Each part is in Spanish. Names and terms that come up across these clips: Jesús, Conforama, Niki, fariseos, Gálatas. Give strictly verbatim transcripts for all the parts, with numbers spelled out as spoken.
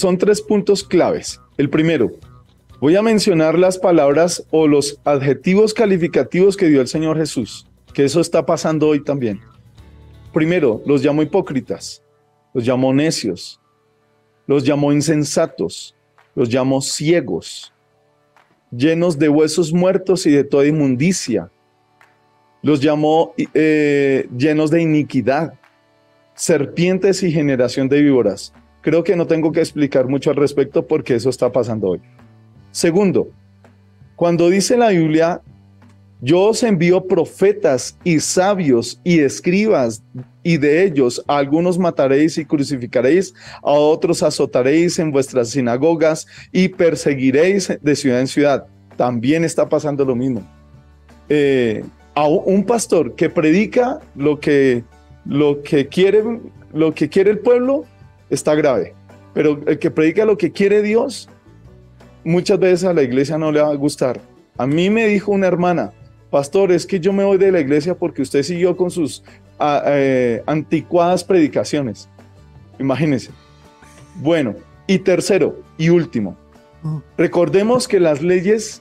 son tres puntos claves. El primero, voy a mencionar las palabras o los adjetivos calificativos que dio el Señor Jesús, que eso está pasando hoy también. Primero, los llamó hipócritas, los llamó necios, los llamó insensatos, los llamó ciegos, llenos de huesos muertos y de toda inmundicia. Los llamó eh, llenos de iniquidad, serpientes y generación de víboras. Creo que no tengo que explicar mucho al respecto porque eso está pasando hoy. Segundo, cuando dice la Biblia, yo os envío profetas y sabios y escribas, y de ellos a algunos mataréis y crucificaréis, a otros azotaréis en vuestras sinagogas y perseguiréis de ciudad en ciudad. También está pasando lo mismo. Eh, a un pastor que predica lo que, lo que quiere, lo que quiere el pueblo está grave, pero el que predica lo que quiere Dios, muchas veces a la iglesia no le va a gustar. A mí me dijo una hermana, pastor, es que yo me voy de la iglesia porque usted siguió con sus a, eh, anticuadas predicaciones. Imagínense. Bueno, y tercero y último, recordemos que las leyes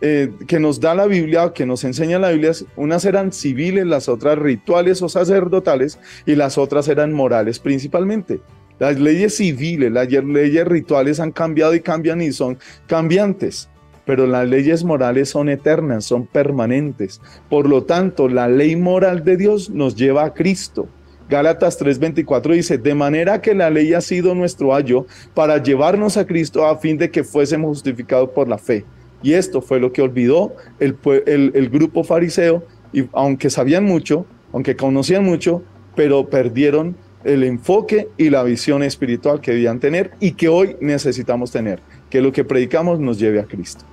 eh, que nos da la Biblia, o que nos enseña la Biblia, unas eran civiles, las otras rituales o sacerdotales, y las otras eran morales principalmente. Las leyes civiles, las leyes rituales han cambiado y cambian y son cambiantes. Pero las leyes morales son eternas, son permanentes. Por lo tanto, la ley moral de Dios nos lleva a Cristo. Gálatas tres veinticuatro dice, de manera que la ley ha sido nuestro ayo para llevarnos a Cristo a fin de que fuésemos justificados por la fe. Y esto fue lo que olvidó el, el, el grupo fariseo, y aunque sabían mucho, aunque conocían mucho, pero perdieron el enfoque y la visión espiritual que debían tener y que hoy necesitamos tener. Que lo que predicamos nos lleve a Cristo.